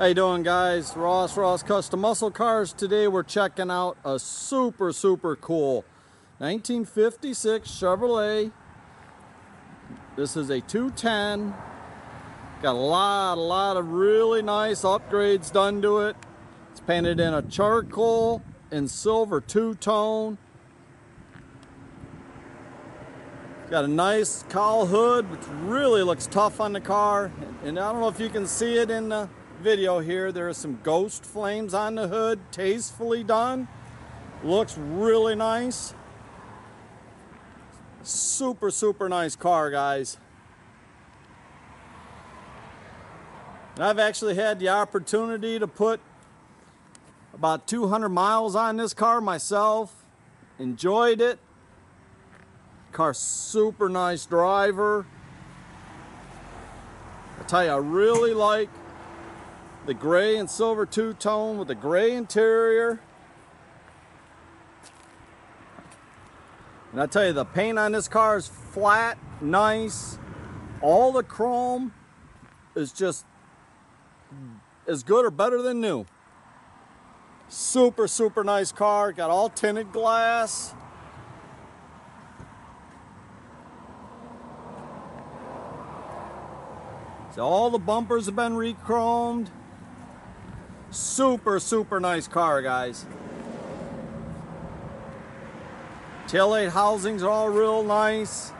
How you doing, guys? Ross Custom Muscle Cars. Today we're checking out a super cool 1956 Chevrolet. This is a 210. Got a lot of really nice upgrades done to it. It's painted in a charcoal and silver two-tone. Got a nice cowl hood, which really looks tough on the car. And I don't know if you can see it in the video here, there are some ghost flames on the hood, tastefully done. Looks really nice. Super nice car, guys. And I've actually had the opportunity to put about 200 miles on this car myself. Enjoyed it. Car, super nice driver. I tell you, I really like the gray and silver two-tone with the gray interior. And I tell you, the paint on this car is flat, nice. All the chrome is just as good or better than new. Super nice car. Got all tinted glass. So all the bumpers have been re-chromed. Super nice car, guys. Taillight housings are all real nice.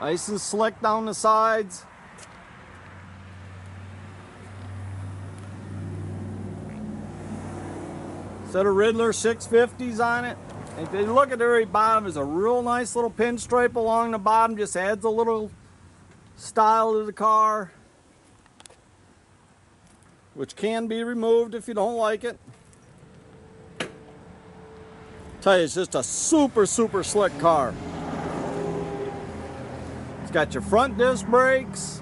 Nice and slick down the sides. Set of Riddler 650s on it. If you look at the very bottom, there's a real nice little pinstripe along the bottom. Just adds a little style to the car, which can be removed if you don't like it. Tell you, it's just a super slick car. It's got your front disc brakes.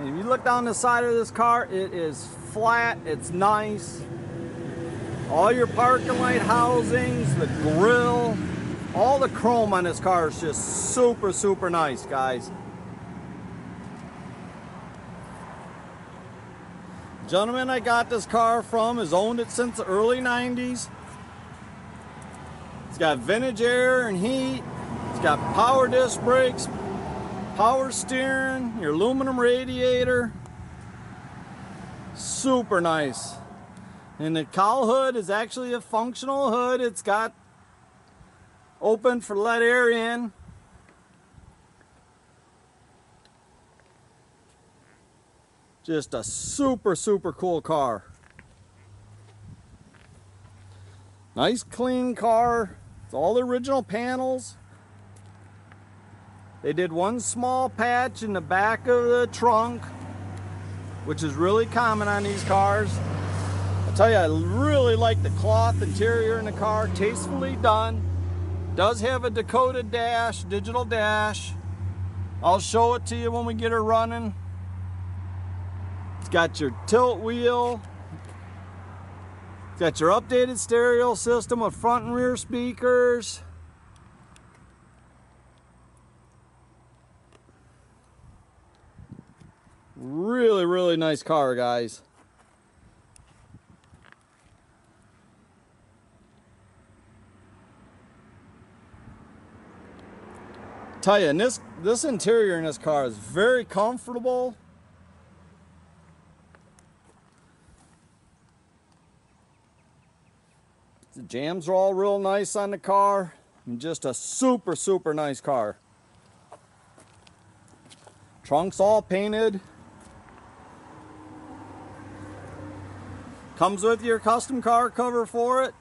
And if you look down the side of this car, it is flat, it's nice. All your parking light housings, the grille, all the chrome on this car is just super nice, guys. Gentleman I got this car from has owned it since the early 90s. It's got vintage air and heat. It's got power disc brakes, power steering, your aluminum radiator. Super nice. And the cowl hood is actually a functional hood. It's got open for let air in. Just a super cool car. Nice clean car. It's all the original panels. They did one small patch in the back of the trunk, which is really common on these cars. I'll tell you, I really like the cloth interior in the car. Tastefully done. Does have a Dakota digital dash. I'll show it to you when we get her running. It's got your tilt wheel. It's got your updated stereo system with front and rear speakers. Really nice car, guys. Tell you, and this interior in this car is very comfortable. The jams are all real nice on the car, and just a super nice car. Trunk's all painted. Comes with your custom car cover for it.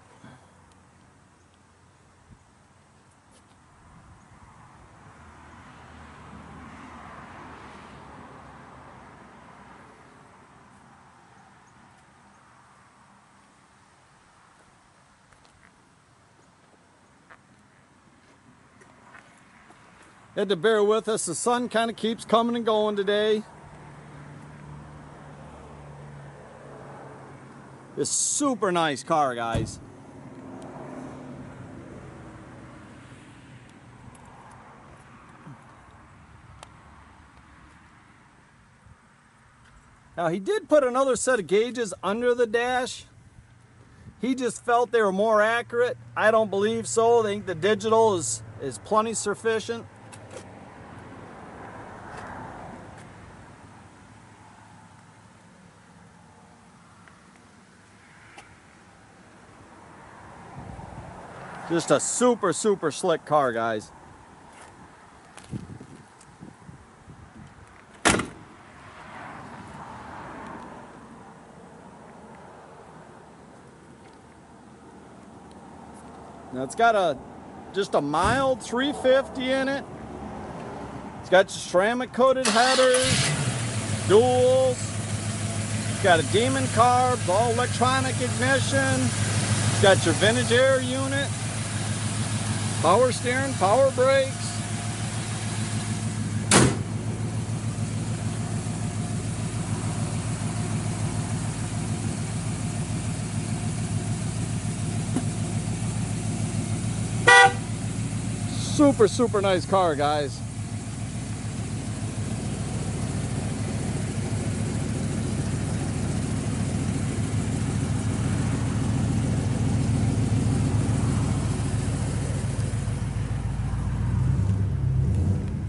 Had to bear with us. The sun kind of keeps coming and going today. This super nice car, guys. Now he did put another set of gauges under the dash. He just felt they were more accurate. I don't believe so. I think the digital is plenty sufficient. Just a super, super slick car, guys. Now it's got just a mild 350 in it. It's got ceramic coated headers, duals. It's got a Demon carb, all electronic ignition. It's got your vintage air unit, power steering, power brakes. Super, super nice car, guys.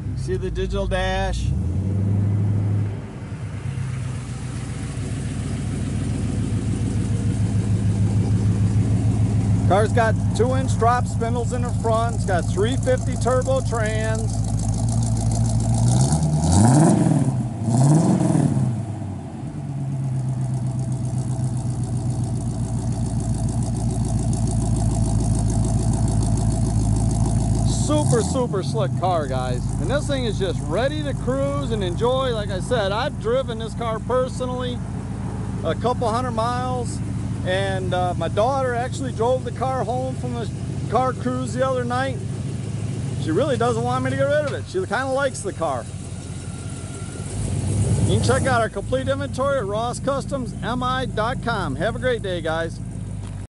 You see the digital dash. Car's got 2-inch drop spindles in the front. It's got 350 turbo trans. Super, super slick car, guys. And this thing is just ready to cruise and enjoy. Like I said, I've driven this car personally a couple hundred miles. And my daughter actually drove the car home from the car cruise the other night. She really doesn't want me to get rid of it. She kind of likes the car. You can check out our complete inventory at RossCustomsMI.com. Have a great day, guys.